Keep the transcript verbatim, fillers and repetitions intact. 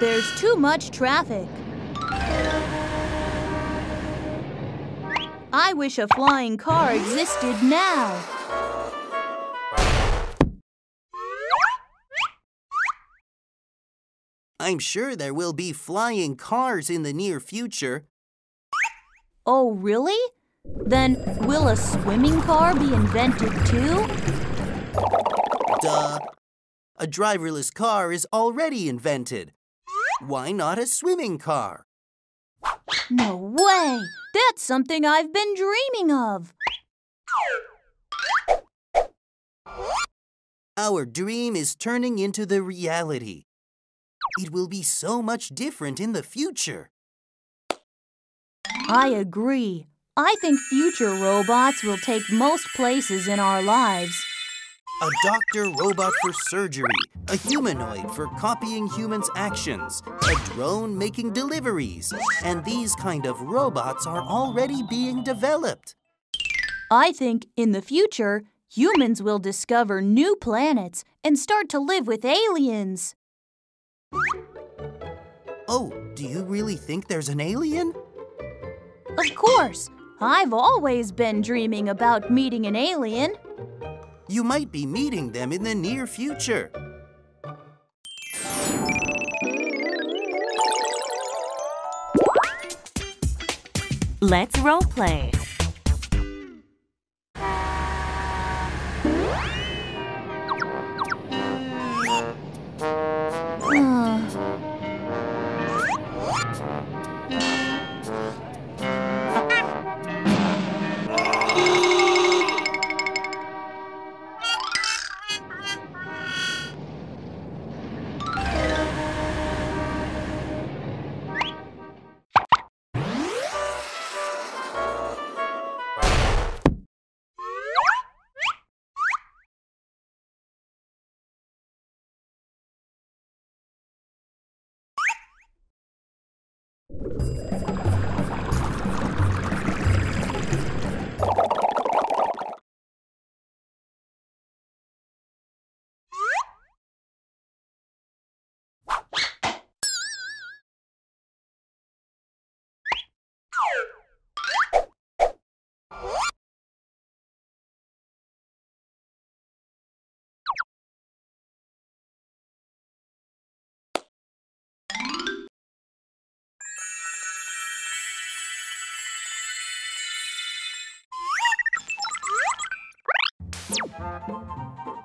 There's too much traffic. I wish a flying car existed now. I'm sure there will be flying cars in the near future. Oh, really? Then will a swimming car be invented too? Duh. A driverless car is already invented. Why not a swimming car? No way! That's something I've been dreaming of! Our dream is turning into the reality. It will be so much different in the future. I agree. I think future robots will take most places in our lives. A doctor robot for surgery, a humanoid for copying humans' actions, a drone making deliveries, and these kind of robots are already being developed. I think in the future, humans will discover new planets and start to live with aliens. Oh, do you really think there's an alien? Of course. I've always been dreaming about meeting an alien. You might be meeting them in the near future. Let's role play. Thank you.